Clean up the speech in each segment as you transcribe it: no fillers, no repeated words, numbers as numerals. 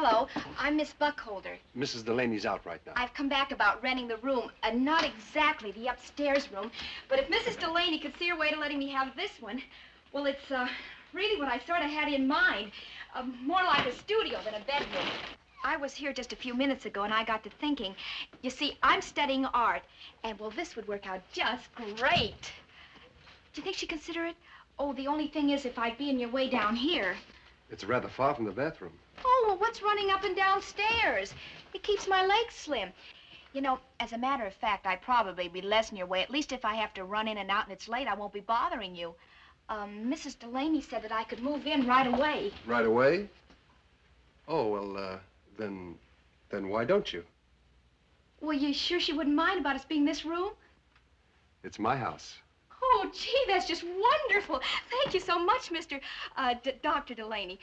Hello, I'm Miss Buckholder. Mrs. Delaney's out right now. I've come back about renting the room, and not exactly the upstairs room, but if Mrs. Delaney could see her way to letting me have this one, well, it's really what I sort of had in mind, more like a studio than a bedroom. I was here just a few minutes ago, and I got to thinking. You see, I'm studying art, and, well, this would work out just great. Do you think she'd consider it? Oh, the only thing is if I'd be in your way down here. It's rather far from the bathroom. Oh, well, what's running up and downstairs? It keeps my legs slim. You know, as a matter of fact, I'd probably be less in your way. At least if I have to run in and out and it's late, I won't be bothering you. Mrs. Delaney said that I could move in right away. Right away? Oh, well, then why don't you? Well, you sure she wouldn't mind about us being this room? It's my house. Oh, gee, that's just wonderful. Thank you so much, Mr. Dr. Delaney.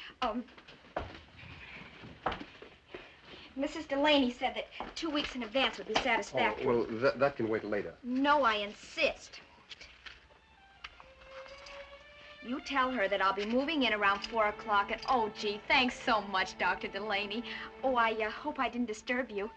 Mrs. Delaney said that 2 weeks in advance would be satisfactory. Oh, well, that can wait later. No, I insist. You tell her that I'll be moving in around 4 o'clock and, oh, gee, thanks so much, Dr. Delaney. Oh, I hope I didn't disturb you.